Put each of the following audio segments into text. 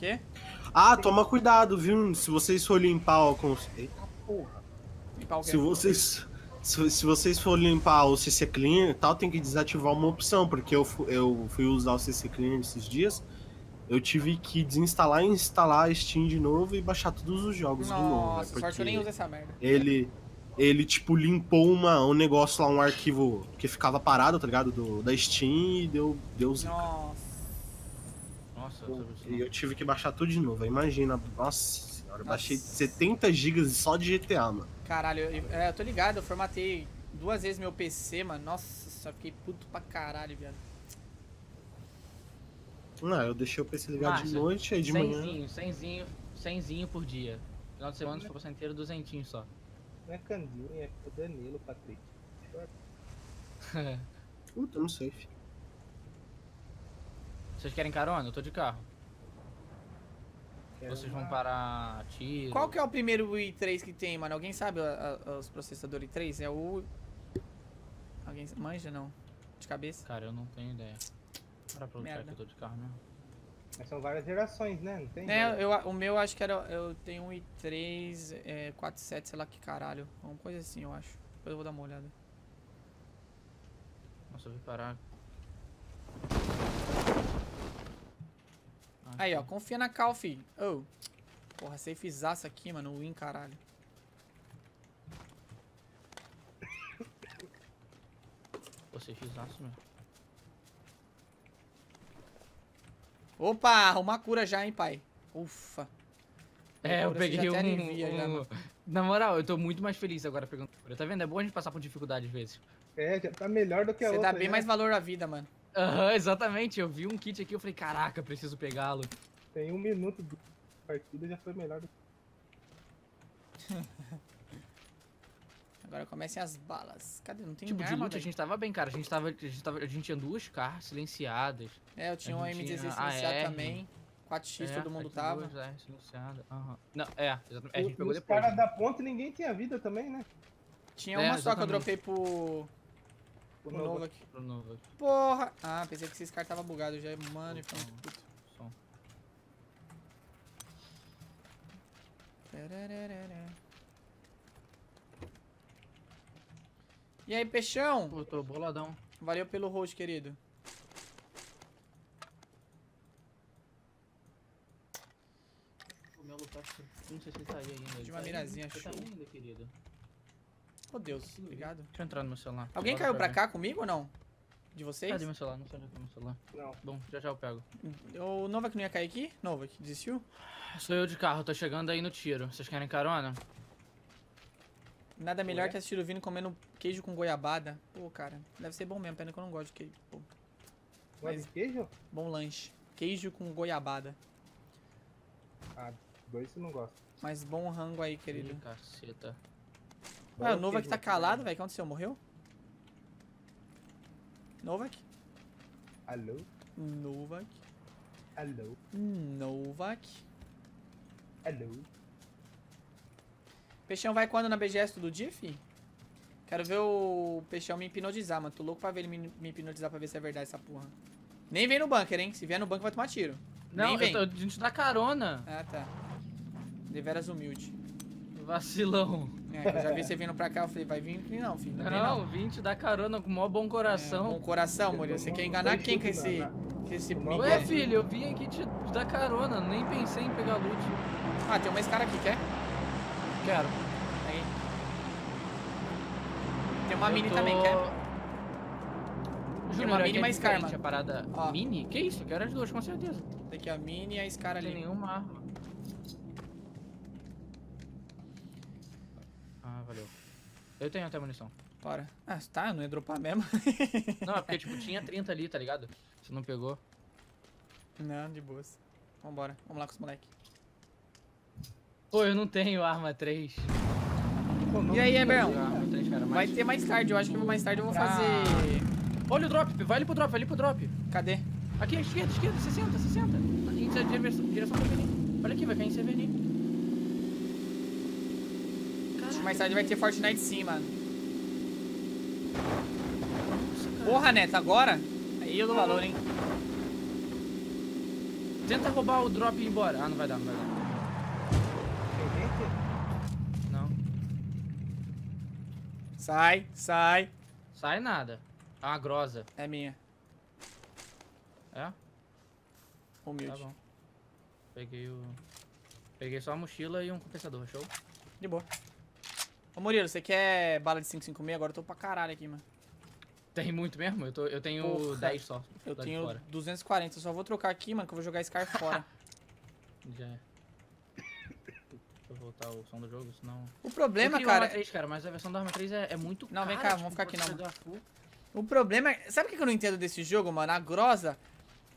Quê? Ah, toma cuidado, viu? Se vocês for limpar o... Eita porra. Limpar o quê? Se vocês for limpar o CC Clean e tal, tem que desativar uma opção, porque eu fui usar o CC Clean esses dias, eu tive que desinstalar e instalar a Steam de novo e baixar todos os jogos de novo. Nossa, sorte que eu nem uso essa merda. Ele tipo, limpou um negócio lá, um arquivo que ficava parado, tá ligado? Da Steam e deu zica. Nossa, eu tive que baixar tudo de novo, imagina, nossa. Eu baixei 70 GB só de GTA, mano. Caralho, eu tô ligado, eu formatei 2 vezes meu PC, mano. Nossa, só fiquei puto pra caralho, viado. Não, eu deixei o PC ligado de noite, aí de manhã... 100zinho por dia. No final de semana, se for passar inteiro, 200 só. Não é Candinha, é o Danilo, Patrick. Puta, não sei, filho. Vocês querem carona? Eu tô de carro. Vocês vão parar tiro... Qual que é o primeiro i3 que tem, mano? Alguém sabe os processadores i3? É o... Alguém manja, não? De cabeça? Cara, eu não tenho ideia. Para pra lutar que eu tô de carro mesmo. Mas são várias gerações, né? Não tem... É, o meu acho que era... Eu tenho um i3, 47, sei lá que caralho. Uma coisa assim, eu acho. Depois eu vou dar uma olhada. Nossa, eu vim parar... Aí, ó, confia na cal, filho. Oh. Porra, safezaço aqui, mano. Win, caralho. Pô, safezaço, mano. Opa, arrumar cura já, hein, pai. Ufa. É, eu peguei um... Na moral, eu tô muito mais feliz agora pegando cura. Tá vendo? É bom a gente passar por dificuldade às vezes. É, já tá melhor do que a outra. Você dá bem mais valor à vida, mano. Aham, exatamente. Eu vi um kit aqui, eu falei, caraca, preciso pegá-lo. Tem 1 minuto de partida, já foi melhor do que... Agora comecem as balas. Cadê? Não tem tipo arma, de luta, daí? A gente tava bem, cara. A gente tinha 2 CAR silenciadas. É, eu tinha um M16 silenciado também. 4x todo mundo tava. Silenciada. Aham. Não, exatamente. A gente pegou depois. Os caras da ponta, ninguém tinha vida também, né? Tinha uma só que eu dropei pro... O novo aqui. Porra! Ah, pensei que esses caras tava bugado já, mano, e pronto, puto. Som. E aí, peixão? Pô, tô boladão. Valeu pelo host, querido. Meu lutar, não sei se ele tá aí ainda. De uma mirazinha, show. Querido. Oh, Deus, obrigado. Deixa eu entrar no meu celular. Alguém caiu pra cá comigo ou não? De vocês? Cadê meu celular? Não sei onde tá meu celular. Não. Bom, já eu pego. O Novak não ia cair aqui? Novak, desistiu? Sou eu de carro, tô chegando aí no tiro. Vocês querem carona? Nada melhor que assistir o Vini comendo queijo com goiabada. Pô, cara, deve ser bom mesmo, pena que eu não gosto de queijo. Pô. Mas queijo? Bom lanche. Queijo com goiabada. Ah, dois eu não gosto. Mas bom rango aí, querido. Ih, caceta. Ah, o Novak tá calado, velho. O que aconteceu? Morreu? Novak? Alô? Novak? Alô? Novak? Alô? Peixão vai quando na BGS todo dia, fi? Quero ver o Peixão me hipnotizar, mano. Tô louco pra ver ele me hipnotizar pra ver se é verdade essa porra. Nem vem no bunker, hein? Se vier no bunker vai tomar tiro. Não, vem. A gente dá carona. Ah, tá. Deveras humilde. Vacilão. Eu já vi você vindo pra cá, eu falei, vai vir? Não, filho, não, não vim te dar carona com o maior bom coração. Bom coração, Murilo, você quer enganar quem com esse pingo? Ué, filho, eu vim aqui te dar carona, nem pensei em pegar loot. Ah, tem uma SCAR aqui, quer? Quero. Aí. Tem uma mini também, quer? Tem uma mini e uma SCAR, mano. A parada mini? Que isso? Eu quero as duas, com certeza. Tem aqui a mini e a SCAR ali. Não tem nenhuma arma. Valeu. Eu tenho até munição. Bora. Ah, tá, eu não ia dropar mesmo. Não, é porque tipo, tinha 30 ali, tá ligado? Você não pegou. Não, de boas. Vambora, vamos lá com os moleque. Pô, eu não tenho arma 3. Pô, não, e aí, Eberão? Vai ter mais tarde, eu acho que mais tarde eu vou fazer... Olha o drop, vai ali pro drop, vai ali pro drop. Cadê? Aqui, à esquerda, 60, 60. A gente tá em direção ao Severin. Olha aqui, vai cair em Severin. Mais tarde vai ter Fortnite sim, mano. Nossa, porra, Neto, agora? Aí eu dou valor, hein? Tenta roubar o drop e ir embora. Ah, não vai dar, não vai dar. Tem gente? Não. Sai, sai. Sai nada. É uma Groza. É minha. É? Humilde. Tá bom. Peguei o... Peguei só a mochila e um compensador, show? De boa. Ô Murilo, você quer bala de 5,56? Agora eu tô pra caralho aqui, mano. Tem muito mesmo? Eu tenho porra, 10 só. Eu tenho 240. Eu só vou trocar aqui, mano, que eu vou jogar SCAR fora. Já é. Deixa eu voltar o som do jogo, senão... O problema, eu cara... Arma 3, cara, mas a versão da Arma 3 é muito cara. Não, vem cá, tipo, vamos ficar aqui não. O problema é... Sabe o que eu não entendo desse jogo, mano? A Groza,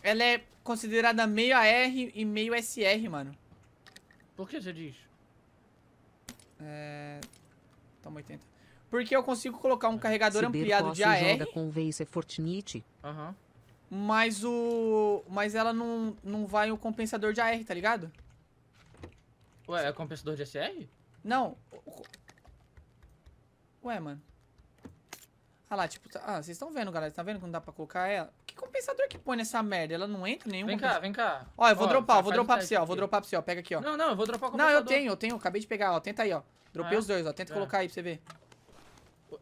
ela é considerada meio AR e meio SR, mano. Por que você diz? É... Toma 80. Porque eu consigo colocar um carregador ampliado de AR. Joga com VC Fortnite. Aham. Mas o... Mas ela não vai o compensador de AR, tá ligado? Ué, é compensador de SR? Não. Ué, mano. Ah lá, tipo... Ah, vocês estão vendo, galera. Tá vendo que não dá pra colocar ela? Que compensador que põe nessa merda? Ela não entra nenhum. Vem cá, vem cá. Ó, eu vou dropar, eu vou dropar pra você, ó. Vou dropar pra você, ó. Pega aqui, ó. Não, não, eu vou dropar o compensador. Não, eu tenho. Acabei de pegar, ó. Tenta aí, ó. Dropei os dois, ó. Tenta colocar aí pra você ver.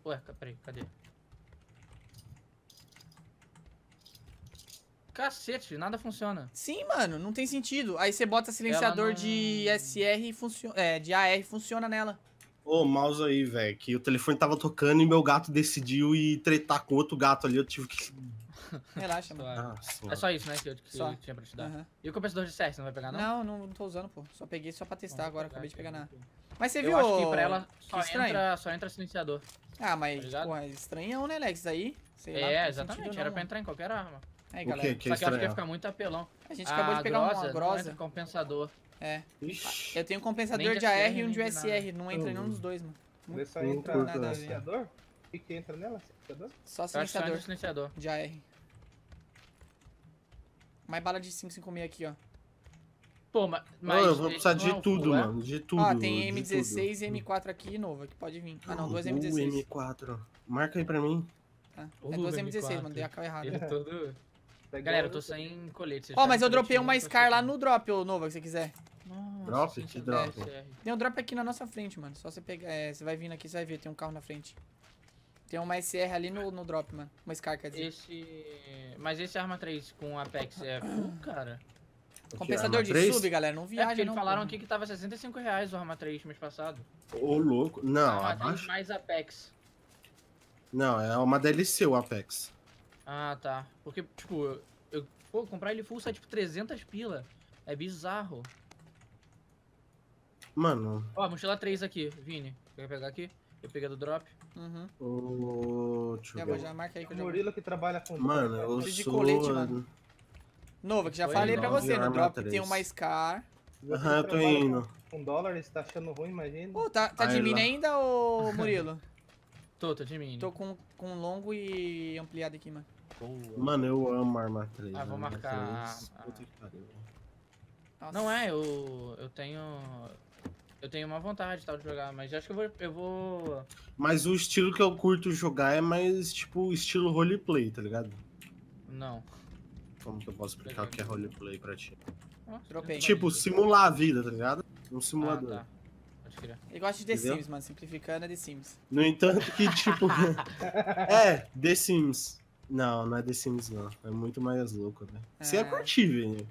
Ué, peraí, cadê? Cacete, nada funciona. Sim, mano, não tem sentido. Aí você bota silenciador não... de SR e funciona. É, de AR funciona nela. Ô, mouse aí, velho, que o telefone tava tocando e meu gato decidiu ir tretar com outro gato ali, eu tive que... Relaxa, mano. É só isso, né, que eu tinha pra te dar. Uhum. E o compensador de SR, você não vai pegar, não? Não tô usando, pô. Só peguei só pra testar agora, acabei de pegar na... Mas você viu, acho que pra ela só entra silenciador. Ah, mas, porra, é estranhão, né, Lex? Aí, sei lá, é, exatamente, sentido, era não, pra entrar em qualquer arma. Aí, galera. Que só que eu acho que ia ficar muito apelão. A gente acabou de pegar uma Groza. Compensador. É. Ixi. Eu tenho um compensador de AR e um de SR, não entra nenhum dos dois, mano. Você só entra no silenciador? O que entra nela? Silenciador? Só silenciador. Só silenciador. De AR. Mais bala de 5,56 aqui, ó. Pô, mas... eu vou precisar de tudo, mano. De tudo. Ó, tem M16 e M4 aqui, novo. Que pode vir. Ah, não. Duas M16. M4. Marca aí pra mim. Tá. É duas M16, mano. Dei a cal errada. Galera, eu tô sem colete. Ó, mas eu dropei uma SCAR lá no drop, ô, Nova, se você quiser. Drop? Que drop? Tem um drop aqui na nossa frente, mano. Só você pegar... Você vai vindo aqui, você vai ver. Tem um carro na frente. Tem uma SR ali no drop, mano. Uma SCAR, quer dizer. Mas esse Arma 3 com Apex é full, cara? Compensador de sub, galera, não viaja, porque não. Eles falaram aqui que tava R$65 o Arma 3 mês passado. Ô, louco. Não, abaixo. Mais Apex. Não, é uma DLC o Apex. Ah, tá. Porque, tipo, pô, comprar ele full sai, tipo, 300 pila. É bizarro. Mano. Ó, mochila 3 aqui, Vini. Quer pegar aqui? Eu peguei do drop. Uhum. Ô, já marca aí que eu já... Murilo que trabalha com... Mano, eu sou... de colete, mano. Nova, que já falei pra você, no drop tem uma SCAR. Aham, eu tô indo. Um dólar, você tá achando ruim, imagina. Pô, tá de mini ainda, ô Murilo? Tô de mini. Tô com longo e ampliado aqui, mano. Mano, eu amo Arma 3. Ah, vou marcar. Não é, eu tenho... Eu tenho uma vontade, tal, de jogar, mas acho que eu vou... Mas o estilo que eu curto jogar é mais, tipo, estilo roleplay, tá ligado? Não. Como que eu posso explicar o que é roleplay pra ti? Tipo, simular a vida, tá ligado? Um simulador. Tá. Eu gosto de The Sims, mano. Simplificando é The Sims. No entanto que, tipo... é, The Sims. Não é The Sims, não. É muito mais louco, né? Você ia curtir, velho.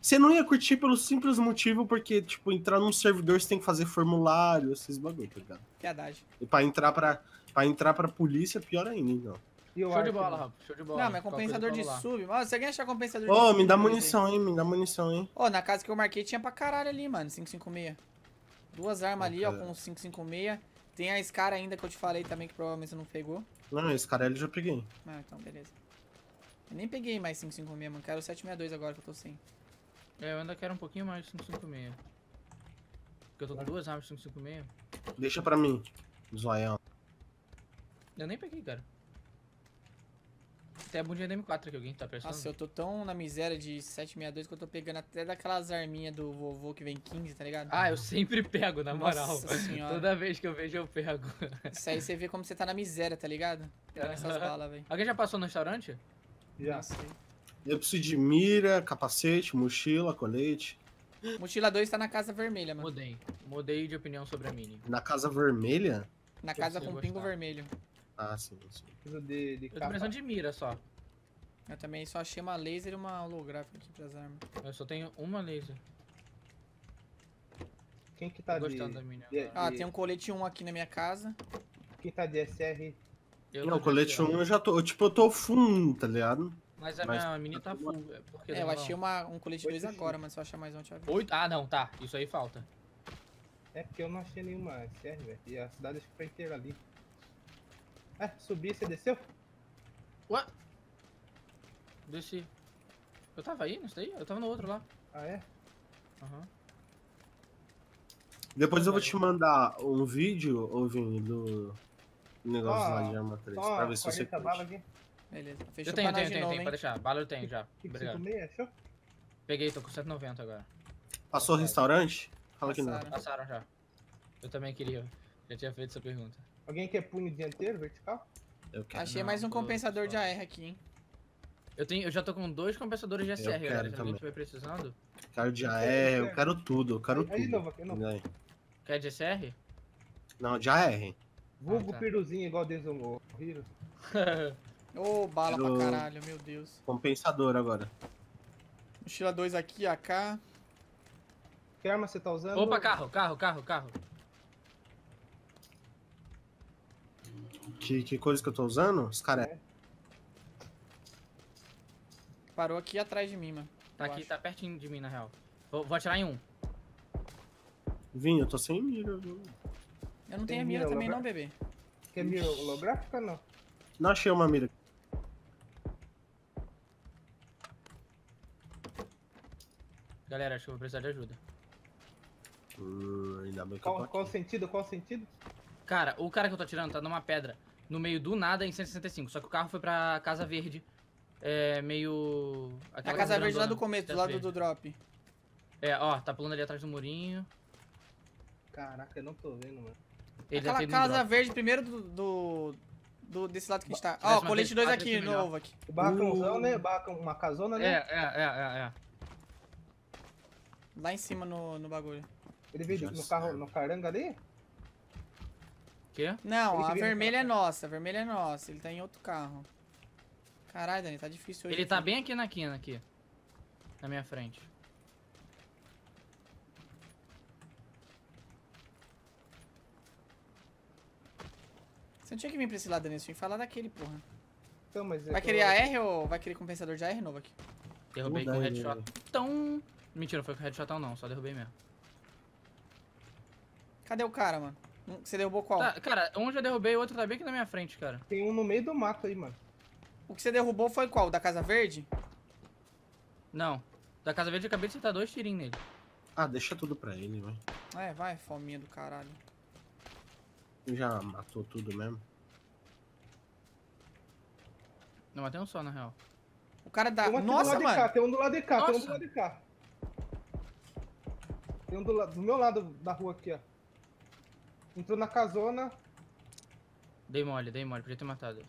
Você não ia curtir pelo simples motivo porque, tipo, entrar num servidor você tem que fazer formulário, esses bagulho, tá ligado? Piadagem. E pra entrar pra polícia, pior ainda, então. Show de bola, rapaz. Show de bola. Não, mas compensador de sub. Mano, você quer achar compensador de sub? Ô, me dá munição, hein? Me dá munição, hein? Ô, na casa que eu marquei tinha pra caralho ali, mano. 5,56. Duas armas ali, ó, com 5,56. Tem a SCAR ainda que eu te falei também, que provavelmente você não pegou. Não, esse cara ali eu já peguei. Ah, então, beleza. Eu nem peguei mais 5,56, mano. Quero 7,62 agora que eu tô sem. É, eu ainda quero um pouquinho mais de 5,56. Porque eu tô com duas armas de 5,56. Deixa pra mim, zoião. Eu nem peguei, cara. Até a bundinha da M4 que alguém tá prestando. Nossa, eu tô tão na miséria de 7,62 que eu tô pegando até daquelas arminhas do vovô que vem 15, tá ligado? Ah, eu sempre pego, na moral. Nossa senhora. Toda vez que eu vejo, eu pego. Isso aí você vê como você tá na miséria, tá ligado? Pegando essas balas, velho. Alguém já passou no restaurante? Já. Não sei. Eu preciso de mira, capacete, mochila, colete. Mochila 2 tá na casa vermelha, mano. Mudei de opinião sobre a mini. Na casa vermelha? Na casa com pingo vermelho. Ah, sim, sim. Eu tô precisando de mira só. Eu também só achei uma laser e uma holográfica aqui pras armas. Eu só tenho uma laser. Quem que tá gostando da mini? Ah, tem um colete 1 aqui na minha casa. Quem tá de SR? Não, colete 1 eu já tô. Tipo, eu tô full, tá ligado? Mas a minha mini tá full. É, eu achei um colete 2 agora, mas se eu achar mais um, eu te aviso. 8? Ah, não, tá. Isso aí falta. É porque eu não achei nenhuma SR, velho. E a cidade acho que foi inteira ali. Ah, subi, você desceu? Ué? Desci. Eu tava aí, não sei? Eu tava no outro lá. Ah, é? Aham. Uhum. Depois eu vou te mandar um vídeo, ouvindo do negócio lá de Arma 3, pra ver se você curte. Beleza. Fechou. Eu tenho, pode deixar. Bala eu tenho já. Obrigado. Peguei, tô com 190 agora. Passou o restaurante? Fala que não. Passaram já. Eu também queria. Já tinha feito essa pergunta. Alguém quer punho dianteiro, vertical? Eu quero. Achei mais um compensador de AR aqui, hein. Eu já tô com 2 compensadores de SR, galera. Se alguém estiver precisando. Quero de AR, eu quero tudo, Aí, quer de SR? Não, de AR. Vulgo piruzinho igual desde o Hiro. Ô, bala pra caralho, meu Deus. Compensador agora. Mochila 2 aqui, AK. Que arma você tá usando? Opa, carro. Que coisa que eu tô usando? SCAR. Parou aqui atrás de mim, mano. Tá aqui, tá pertinho de mim, na real. Vou atirar em um. Vinho, eu tô sem mira. Eu não tenho mira também não, bebê. Quer mira holográfica ou não? Não achei uma mira. Galera, acho que eu vou precisar de ajuda. Ainda bem que qual o sentido? Cara, o cara que eu tô atirando tá numa pedra no meio do nada em 165. Só que o carro foi pra Casa Verde. É meio... Aquela a Casa Verde lá do começo, do lado do drop. É, ó, tá pulando ali atrás do murinho. Caraca, eu não tô vendo, mano. Aquela Casa Verde primeiro desse lado que a gente tá. Ó, colete 2 aqui, novo aqui. O barracãozão, né? Uma casona, né? É. Lá em cima no bagulho. Ele veio no carro, no caranga ali? Quê? Não, a vermelha é nossa, Ele tá em outro carro. Caralho, Dani, tá difícil hoje. Ele tá bem aqui na quina, aqui. Na minha frente. Você não tinha que vir pra esse lado, Dani, eu tinha que falar daquele, porra. Então, mas vai querer AR ou vai querer compensador de AR novo aqui? Derrubei com headshot. Então... Mentira, não foi com headshotão não, só derrubei mesmo. Cadê o cara, mano? Você derrubou qual? Tá, cara, um já derrubei, o outro tá bem aqui na minha frente, cara. Tem um no meio do mato aí, mano. O que você derrubou foi qual? Da Casa Verde? Não. Da Casa Verde eu acabei de acertar 2 tirinhos nele. Ah, deixa tudo pra ele, vai. É, vai, fominha do caralho. Já matou tudo mesmo? Não, matei um só, na real. O cara da... Nossa, mano! Tem um do lado de cá, Tem um do meu lado da rua aqui, ó. Entrou na casona. Dei mole. Podia ter matado ele.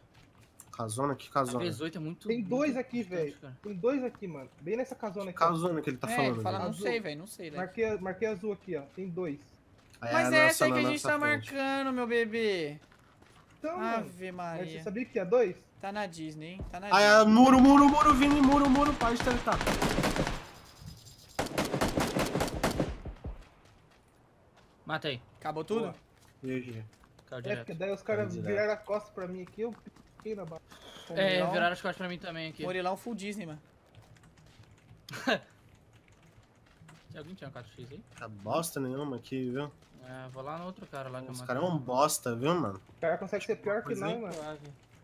Casona? Que casona? A V8 é muito... Tem 2 aqui, velho. Tem 2 aqui, mano. Bem nessa casona aqui. Casona que ele tá falando. Ele fala, não sei, velho. Não sei, velho. Marquei azul aqui, ó. Tem 2. Mas é essa aí que a gente tá marcando, meu bebê. Então, Ave Maria. Mas você sabia que tinha 2? Tá na Disney, hein? Tá na Disney. Ah, é muro, Vini, muro. Pode tentar. Matei. Acabou tudo? GG. É, porque daí os caras viraram a costa pra mim aqui, eu... É, viraram as costas pra mim também aqui. Morilão full Disney, mano. Alguém tinha um 4x aí? Tá bosta nenhuma aqui, viu? É, vou lá no outro cara lá que eu matei. Os caras é um bosta, viu, mano? O cara consegue ser pior que não, mano.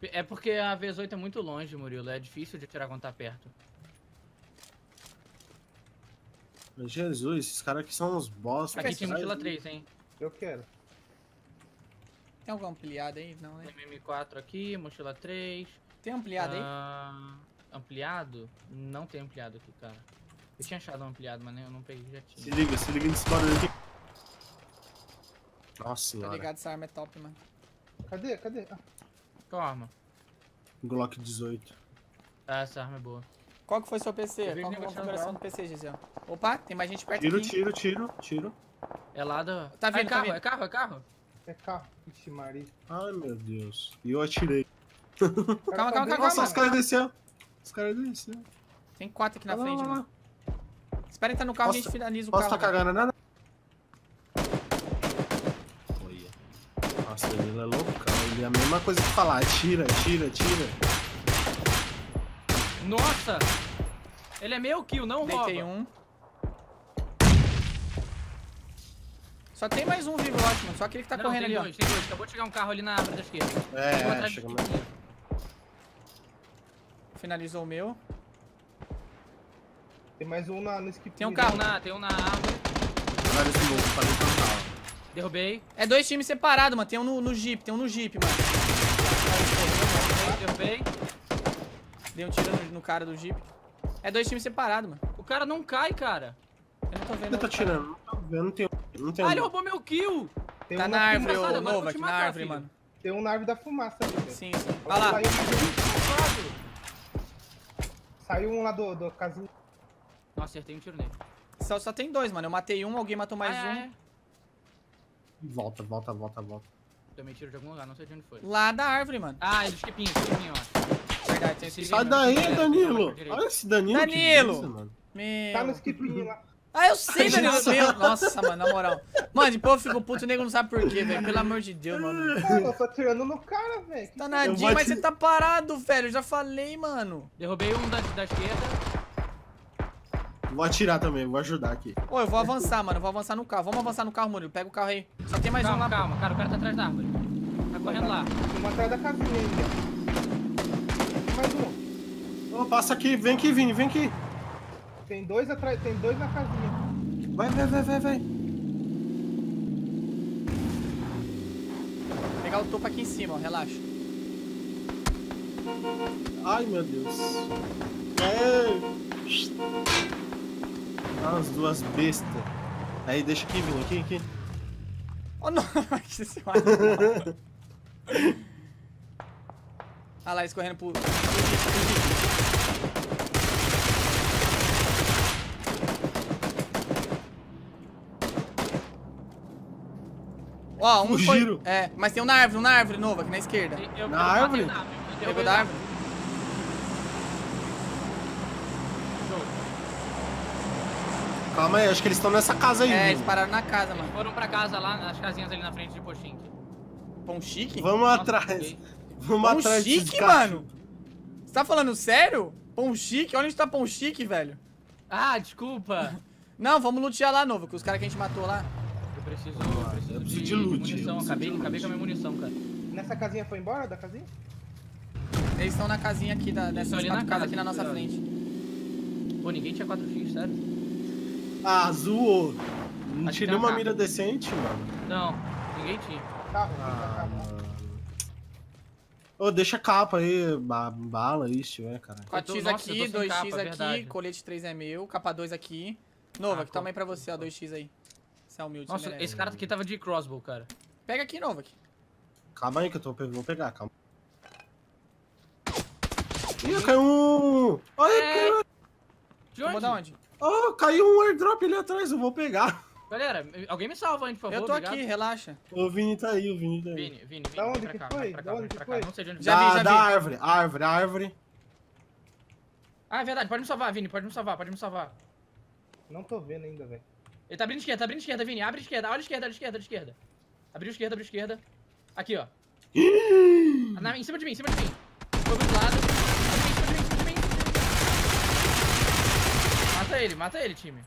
É porque a V8 é muito longe, Murilo. É difícil de tirar quando tá perto. Mas Jesus, esses caras aqui são uns bosta. Aqui tem mochila 3, hein? Eu quero. Tem alguma ampliada aí? Não, né? Tem M4 aqui, mochila 3. Tem ampliado aí? Ampliado? Não tem ampliado aqui, cara. Eu tinha achado um ampliado, mas eu não peguei, já tinha. Se liga nesse barulho aqui. Nossa senhora. Tô ligado, essa arma é top, mano. Cadê? Qual arma? Glock 18. Ah, essa arma é boa. Qual que foi seu PC? Qual que foi a configuração do PC, Gisele? Opa, tem mais gente perto aqui. Tiro. É lá do... Tá vendo, carro, é carro, é carro? É carro, ixi, Maria. Ai, meu Deus. E eu atirei. Calma. Nossa, os caras desceram. Tem 4 aqui na frente, mano. Espera entrar no carro e a gente finaliza o carro. Posso tá cagando nada? Nossa, ele é loucão. Ele é a mesma coisa que falar. Atira. Nossa! Ele é meio kill, não rouba. Deitei um. Só tem mais um vivo, ótimo. Só aquele que tá correndo ali, ó. Tem dois. Acabou de chegar um carro ali na árvore da esquerda. É, chega mais. Finalizou o meu. Tem mais um no skip. Tem um carro na, tem um na árvore. Olha esse louco, falei que não tava. Derrubei. É 2 times separados, mano. Tem um no Jeep, mano. Derrubei. Dei um tiro no cara do Jeep. É 2 times separados, mano. O cara não cai, cara. Eu não tô vendo. Ele tá tirando. Não tem. Ah, ele roubou meu kill. Tem tá na árvore, ô novo, aqui na árvore, mano. Tem um na árvore da fumaça ali, velho. Sim. Olha lá. Saiu um lá do casinho. Nossa, acertei um tiro nele. Só tem 2, mano. Eu matei um, alguém matou mais um. É. Volta. Também tiro de algum lugar, não sei de onde foi. Lá da árvore, mano. Ah, é do esquipinho, ó. Verdade, tem esse. Sai daí, Danilo. Olha esse Danilo. Que beleza, mano. Meu... Tá no esquipinho lá. Ah, eu sei, Danilo. Meu. Nossa, mano, na moral. Mano, de povo ficou puto, o nego não sabe por quê, velho. Pelo amor de Deus, mano. Mano, eu tô atirando no cara, velho. Tá nadinho, mas você tá parado, velho. Eu já falei, mano. Derrubei um da esquerda. Vou atirar também, vou ajudar aqui. Pô, eu vou avançar, mano. Vou avançar no carro. Vamos avançar no carro, Murilo. Pega o carro aí. Só tem mais um lá. Calma, cara. O cara tá atrás da árvore. Tá correndo lá. Tem um atrás da casinha ainda. Mais um. Ô, passa aqui. Vem aqui, Vini. Vem aqui. Tem 2 atrás. Tem 2 na casinha. Vai. Vou pegar o topo aqui em cima, ó. Relaxa. Ai, meu Deus. Ei. As 2 bestas. Aí deixa aqui, Vini, aqui. Oh, não! Ah lá, escorrendo pro... Ó, um giro. Foi... É, mas tem um na árvore nova aqui na esquerda. Na árvore? Pegou da árvore? Calma aí, acho que eles estão nessa casa aí. É, eles pararam na casa, mano. Eles foram pra casa lá, nas casinhas ali na frente de Pochinque. Ponchique? Vamos atrás Ponchique, mano? Você tá falando sério? Ponchique? Olha onde tá Ponchique, velho. Ah, desculpa. Não, vamos lutear lá, novo, que os caras que a gente matou lá. Eu preciso de loot. Munição, acabei com a minha munição, cara. Nessa casinha foi embora, da casinha? Eles estão na casinha aqui, nessa casa aqui na nossa frente. Pô, ninguém tinha 4x, sério? Ah, azul! Não tirei uma mira decente, mano. Não, ninguém tinha. Ô, deixa a capa aí, bala, isso, é, cara. 4x aqui, 2x aqui, colete 3 é meu, capa 2 aqui. Nova, que toma aí pra você, ó, 2x aí. Você é humilde, nossa, esse cara aqui tava de crossbow, cara. Pega aqui, Nova. Calma aí que eu vou pegar, calma. Ih, caiu um! Ai, cara! Tomou da onde? Oh, caiu um airdrop ali atrás, eu vou pegar. Galera, alguém me salva, hein, por favor. Eu tô aqui, relaxa. O Vini tá aí. Vini. Da onde que foi? Não sei de onde foi. Da árvore. Ah, é verdade, pode me salvar, Vini, pode me salvar. Não tô vendo ainda, velho. Ele tá abrindo esquerda, Vini. Abre esquerda, olha esquerda. Abriu esquerda. Aqui, ó. Em cima de mim. Foi pro lado. Mata ele, time.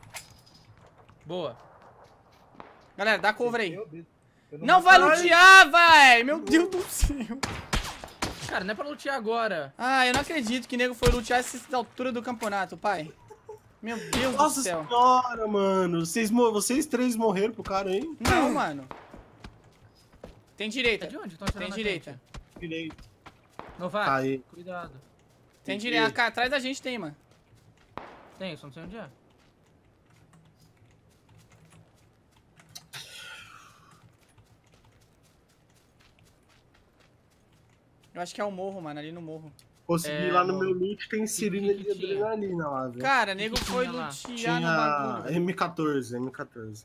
Boa. Galera, dá cover aí. Não vai lutear, véi! Meu Deus do céu. Cara, não é pra lutear agora. Ah, eu não acredito que nego foi lutear essa altura do campeonato, pai. Meu Deus do céu. Nossa senhora, mano. Vocês 3 morreram pro cara aí? Não, mano. Tem direita. É de onde? Tem direita. Novato, cuidado. Tem direita. Atrás da gente tem, mano. Tem, eu só não sei onde é. Eu acho que é o morro, mano, ali no morro. Consegui ir lá no meu loot, tem sirina de adrenalina lá, velho. Cara, nego foi lootear no bagulho. Tinha M14.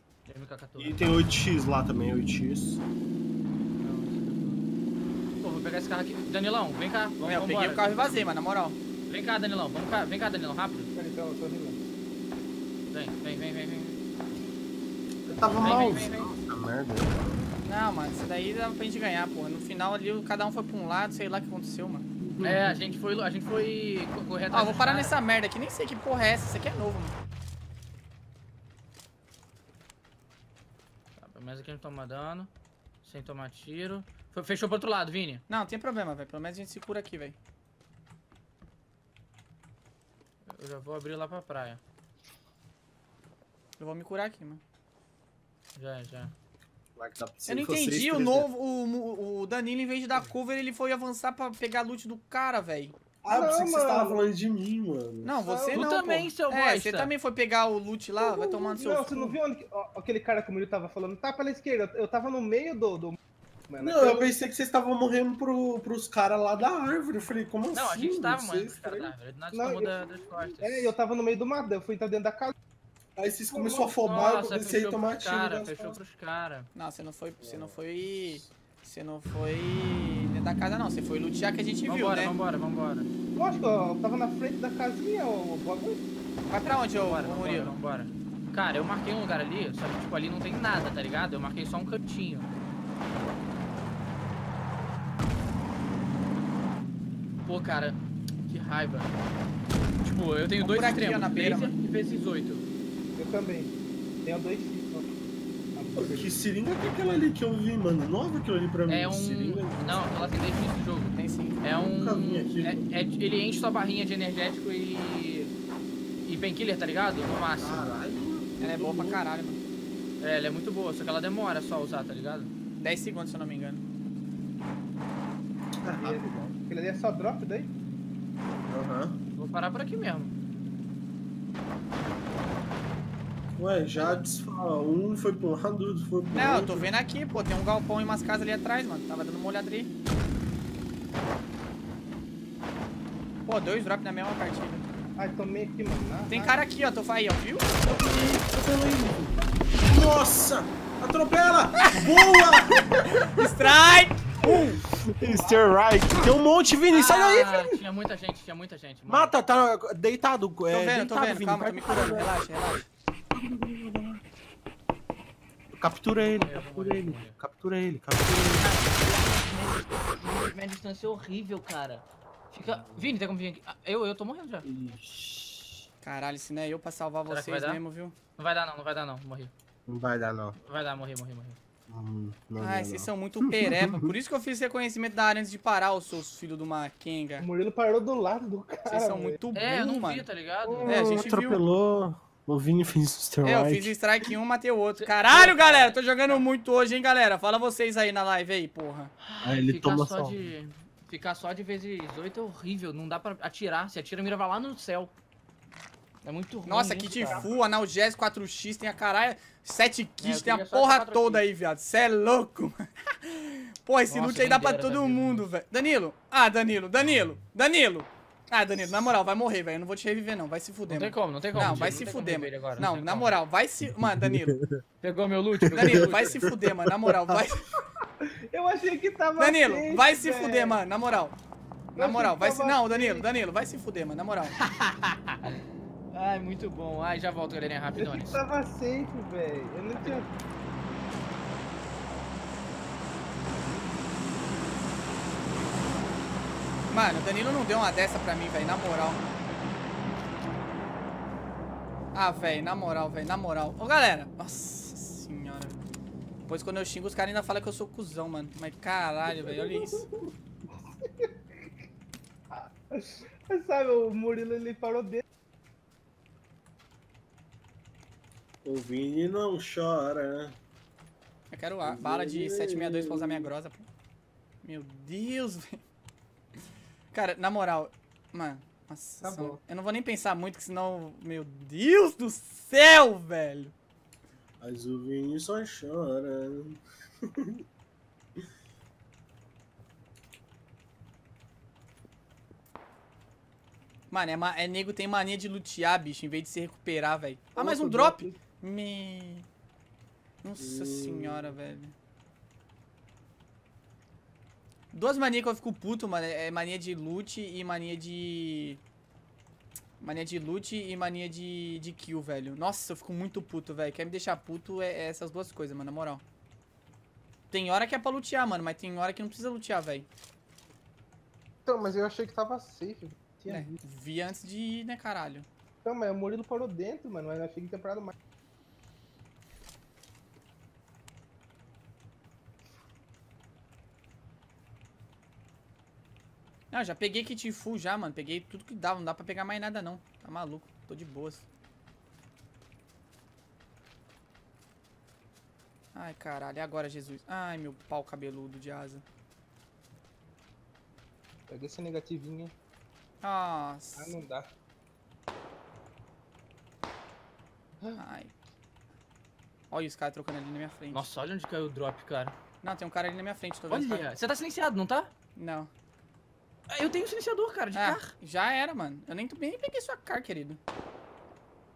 E tem 8x lá também, 8x. Pô, vou pegar esse carro aqui. Danilão, vem cá. Vamos, eu peguei o carro e vazei, mas na moral. Vem cá, Danilão. Vamos cá. Vem cá, Danilão, rápido. Então, eu tô rindo. Vem. Eu tava mal. Nossa, merda. Não, mano, isso daí dava pra gente ganhar, porra. No final ali, cada um foi pra um lado, sei lá o que aconteceu, mano. É, a gente foi correr atrás. Ó, vou parar nessa merda aqui, nem sei que porra é essa, isso aqui é novo, mano. Tá, pelo menos aqui não toma dano, sem tomar tiro. Fechou pro outro lado, Vini. Não tem problema, velho, pelo menos a gente se cura aqui, velho. Eu já vou abrir lá pra praia. Eu vou me curar aqui, mano. Já. Eu não entendi o novo, o Danilo, em vez de dar cover, ele foi avançar pra pegar loot do cara, velho. Ah, eu pensei que você tava falando de mim, mano. Não, você não, também, seu bosta. É, você também foi pegar o loot lá, vai tomando seu... Não, você não viu onde, aquele cara como ele tava falando? Tá pela esquerda, eu tava no meio do... Mano, não, eu pensei que vocês estavam morrendo pros caras lá da árvore. Eu falei, como assim? Não, a gente tava morrendo pros caras da árvore. Nós tomamos das costas. É, eu tava no meio do mato, eu fui entrar dentro da casa. Aí vocês começaram a afobar, eu comecei a tomar tiro. Fechou pros caras. Não, você não foi dentro da casa, não. Você foi lutear que a gente viu, né? Vambora. Lógico, eu tava na frente da casinha, o bagulho. Vai pra onde, ô Murilo? Vambora. Cara, eu marquei um lugar ali, só que tipo, ali não tem nada, tá ligado? Eu marquei só um cantinho. Pô, cara, que raiva. Tipo, eu tenho 2 extremos, na beira, e vezes 8. Eu também. Tenho 2x. Que seringa que é aquela ali que eu vi, mano? Nova aquilo ali pra mim. É um... Seringa? Não, ela tem desde o início do jogo. Tem sim. É um... ele enche sua barrinha de energético e painkiller, tá ligado? No máximo. Caralho. Ela é boa pra caralho, mano. É, ela é muito boa, só que ela demora só a usar, tá ligado? 10 segundos, se eu não me engano. Aquele ali é só drop daí? Vou parar por aqui mesmo. Ué, já desfala. Um foi pro lado, outro foi pro outro. Eu tô vendo aqui, pô. Tem um galpão e umas casas ali atrás, mano. Tava dando uma olhada ali. Pô, 2 drops na mesma partida. Ai, tomei aqui, mano. Tem cara aqui, ó. Tô aí, ó. Viu? Tô aí. Nossa! Atropela! Boa! Strike! Strike! Tem um monte, Vini. Sai daí, Vini! Tinha muita gente. Mano. Mata, tá deitado. Tô vendo, deitado, Vini. Calma, tô me curando. Relaxa. Captura ele. Minha distância é horrível, cara. Fica... Vini, tem como vir aqui? Eu tô morrendo já. Caralho, se não é eu pra salvar vocês mesmo, viu? Não vai dar não, morri. Morri. Ai, vocês são muito pereba. Por isso que eu fiz reconhecimento da área antes de parar, os seus filhos de uma Kenga. O Murilo parou do lado do cara. Vocês são muito burros, mano. É, eu não vi, tá ligado? É, a gente atropelou. O Vini fez o strike. Eu fiz strike em um, matei o outro. Caralho, galera, tô jogando muito hoje, hein, galera. Fala vocês aí na live aí, porra. Ah, ele toma só de... Ficar só de vezes 8 é horrível, não dá pra atirar. Se atira, mira, vai lá no céu. É muito ruim. Nossa, kit full, analgésico, 4x, tem a caralho... 7 kits, tem a porra toda aí, viado. Cê é louco. Porra, esse loot aí dá pra todo mundo, velho. Danilo. Ah, Danilo. Ah, Danilo, na moral, vai morrer, velho. Eu não vou te reviver, não. Vai se fuder, mano. Não tem como. Não, vai se fuder, mano. Não, na moral, vai se... Mano, Danilo. Pegou meu loot? Danilo, vai se fuder, mano. Na moral, vai... Eu achei que tava... Danilo, vai se fuder, mano. Na moral. Vai se... Não, Danilo, vai se fuder, mano. Na moral. Ai, muito bom. Ai, já volto, galerinha, rapidão. Eu tava safe, velho. Eu não tinha... Mano, o Danilo não deu uma dessa pra mim, velho, na moral. Ah, velho, na moral. Ô, galera, nossa senhora. Depois quando eu xingo, os caras ainda falam que eu sou cuzão, mano. Mas caralho, velho, olha isso. Sabe, o Murilo, ele parou dele. O Vini não chora. Eu quero a bala de 762 pra usar minha Groza, pô. Meu Deus, velho. Cara, na moral, mano, nossa, eu não vou nem pensar muito, que senão, meu Deus do céu, velho. Mas o Vini só chora. Mano, nego tem mania de lutear, bicho, em vez de se recuperar, velho. Ah, mais um drop? Me... Nossa senhora, velho. Duas manias que eu fico puto, mano. É mania de loot e mania de... Mania de loot e mania de kill, velho. Nossa, eu fico muito puto, velho. Quer me deixar puto é essas duas coisas, mano, na moral. Tem hora que é pra lutear, mano, mas tem hora que não precisa lutear, velho. Então, mas eu achei que tava safe. Né? Vi antes de ir, né, caralho. Então, mas o Murilo parou dentro, mano. Mas nós fica temporada mais. Não, já peguei kit full já, mano. Peguei tudo que dava. Não dá pra pegar mais nada, não. Tá maluco. Tô de boas. Ai, caralho. E agora, Jesus? Ai, meu pau cabeludo de asa. Pega esse negativinho, hein? Nossa. Ah, não dá. Ai. Olha os caras trocando ali na minha frente. Nossa, olha onde caiu o drop, cara. Não, tem um cara ali na minha frente. Tô vendo. Olha, você tá silenciado, não tá? Não. Eu tenho um silenciador, cara, de car. Já era, mano. Eu nem peguei sua car, querido.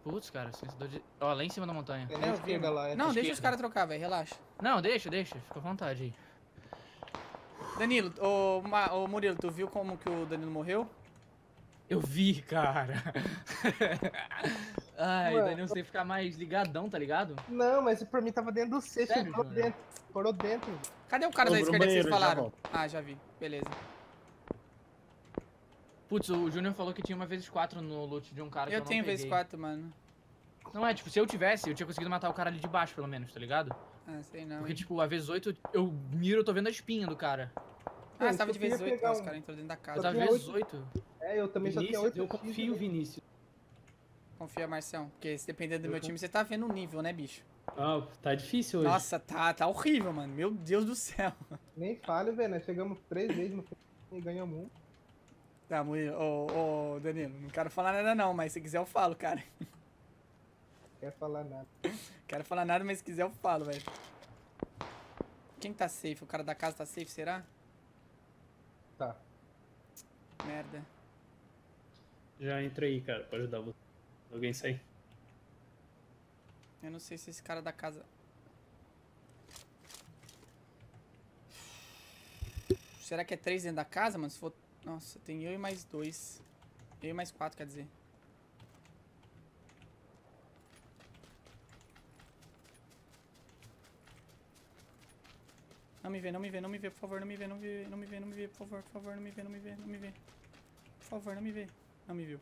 Putz, cara, silenciador de... Ó, lá em cima da montanha. É, esquerda, lá, é. Não, deixa os caras trocar, velho, relaxa. Não, deixa. Fica à vontade aí. Danilo, ô Murilo, tu viu como que o Danilo morreu? Eu vi, cara. Ai, mano, Danilo, você ficar mais ligadão, tá ligado? Não, mas pra mim tava dentro do cesto. Parou dentro. Cadê o cara da esquerda que vocês falaram? Ah, já vi. Beleza. Putz, o Júnior falou que tinha uma x4 no loot de um cara que eu não peguei. Eu tenho x4, mano. Não é, tipo, se eu tivesse, eu tinha conseguido matar o cara ali de baixo, pelo menos, tá ligado? Ah, sei não. Porque, hein? Tipo, a x8, eu miro, eu tô vendo a espinha do cara. Ah, você tava de x8, os caras entrou dentro da casa. Eu tava de x8. É, eu também Vinícius, só tenho 8. Eu confio, Vinícius. Confia, Marcião. Porque se dependendo do meu time, você tá vendo o nível, né, bicho? Ah, tá difícil hoje. Nossa, tá horrível, mano. Meu Deus do céu. Nem falho, velho. Nós chegamos 3 vezes no e ganhamos 1. Tá, ô, Danilo, não quero falar nada não, mas se quiser eu falo, cara. Quer falar nada. Quero falar nada, mas se quiser eu falo, velho. Quem tá safe? O cara da casa tá safe, será? Tá. Merda. Já entra aí, cara, pra ajudar você. Alguém sair. Eu não sei se esse cara da casa... Será que é 3 dentro da casa, mano? Se for... Nossa, tem eu e mais 2. Eu e mais 4, quer dizer. Não me vê, por favor, não me vê, por favor, não me vê. Por favor, não me vê. Não me viu.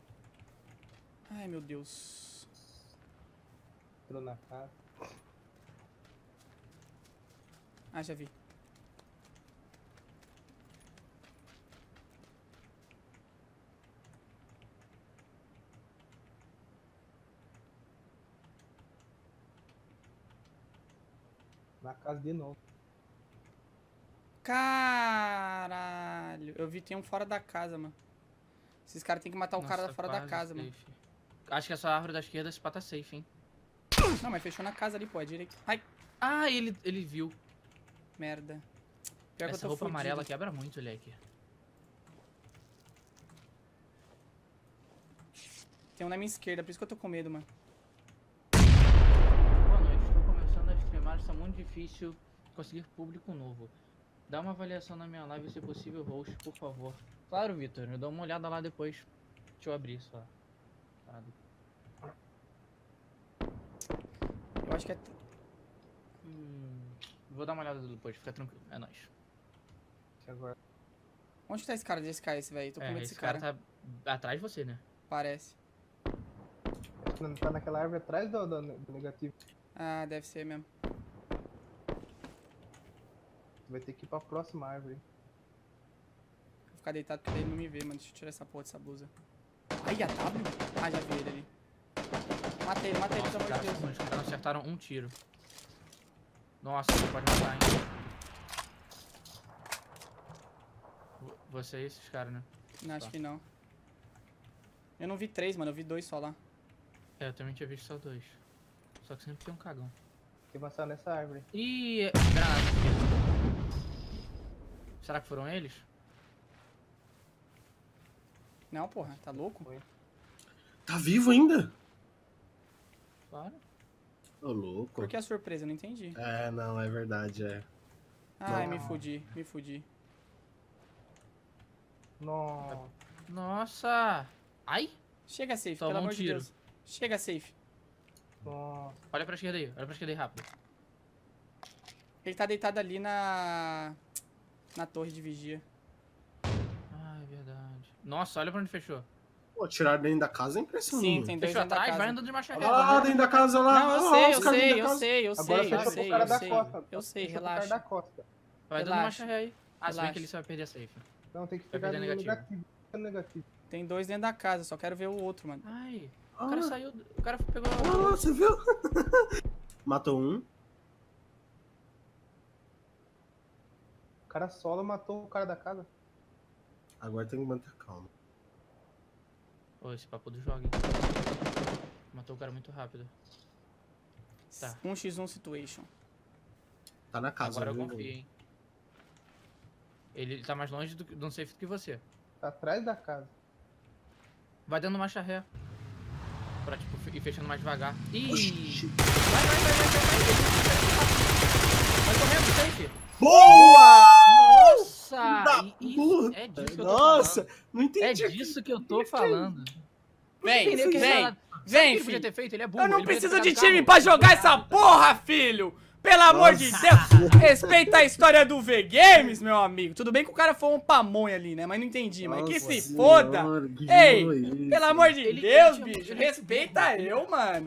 Ai, meu Deus. Entrou na casa. Ah, já vi. Na casa de novo. Caralho. Eu vi, tem um fora da casa, mano. Esses caras tem que matar o cara fora da casa, safe, mano. Acho que essa árvore da esquerda, esse pá tá safe, hein. Não, mas fechou na casa ali, pô. É direito. Ai. Ah, ele viu. Merda. Pior essa que eu tô roupa fudido. Amarela quebra muito, olha aqui. Tem um na minha esquerda, por isso que eu tô com medo, mano. Está muito difícil conseguir público novo. Dá uma avaliação na minha live, se possível, host, por favor. Claro, Vitor, eu dou uma olhada lá depois. Deixa eu abrir só. Eu acho que é... Vou dar uma olhada depois, fica tranquilo. É nóis. Agora... Onde tá esse cara de SKS, velho? Tô com medo desse cara. Esse cara tá atrás de você, né? Parece. Não tá naquela árvore atrás do negativo. Ah, deve ser mesmo. Vai ter que ir pra próxima árvore. Vou ficar deitado porque ele não me vê, mano. Deixa eu tirar essa porra dessa blusa. Ai, a W? Ah, já vi ele ali. Matei ele, pelo amor de Deus. Os caras acertaram um tiro. Nossa, você pode matar, hein? Você e esses caras, né? Não, acho que não. Eu não vi 3, mano. Eu vi 2 só lá. É, eu também tinha visto só 2. Só que sempre tem um cagão. Tem que passar nessa árvore. Ih, grave. Será que foram eles? Não, porra, tá louco? Foi. Tá vivo ainda? Claro. Tô louco. Por que a surpresa? Eu não entendi. É, não, é verdade, é. Ai, não. me fudi. Nossa. Nossa. Ai. Chega safe, pelo amor de Deus. Chega safe. Nossa. Olha pra esquerda aí, rápido. Ele tá deitado ali na... na torre de vigia. Ah, é verdade. Nossa, olha pra onde fechou. Pô, tiraram dentro da casa é impressionante. Sim, tem dois fechou atrás, vai andando de marcha reta. Ah, dentro da casa, olha lá. Não, eu sei, relaxa. Vai dando marcha ré aí. Ah, se bem que ele só vai perder a safe. Não, tem que pegar no negativo. Tem dois dentro da casa, só quero ver o outro, mano. Ai, o cara saiu, o cara pegou... Ah, você viu? Matou um. O cara solo matou o cara da casa. Agora tem que manter calma. Pô, esse papo do jogo, hein? Matou o cara muito rápido. Tá. 1x1 situation. Tá na casa. Agora eu confio, hein? Ele tá mais longe do safe do que você. Tá atrás da casa. Vai dando marcha ré. Pra, tipo, ir fechando mais devagar. Ih! Vai correndo, safe! Boa! Nossa! É disso que eu tô falando. Nossa! Não entendi. É disso que eu tô falando. Vem, filho. Eu não preciso de time pra jogar essa porra, filho! Pelo amor de Deus, respeita a história do V Games, meu amigo. Tudo bem que o cara foi um pamonha ali, né? Mas não entendi, mas que se foda. Ei, pelo amor de Deus, bicho, respeita eu, mano.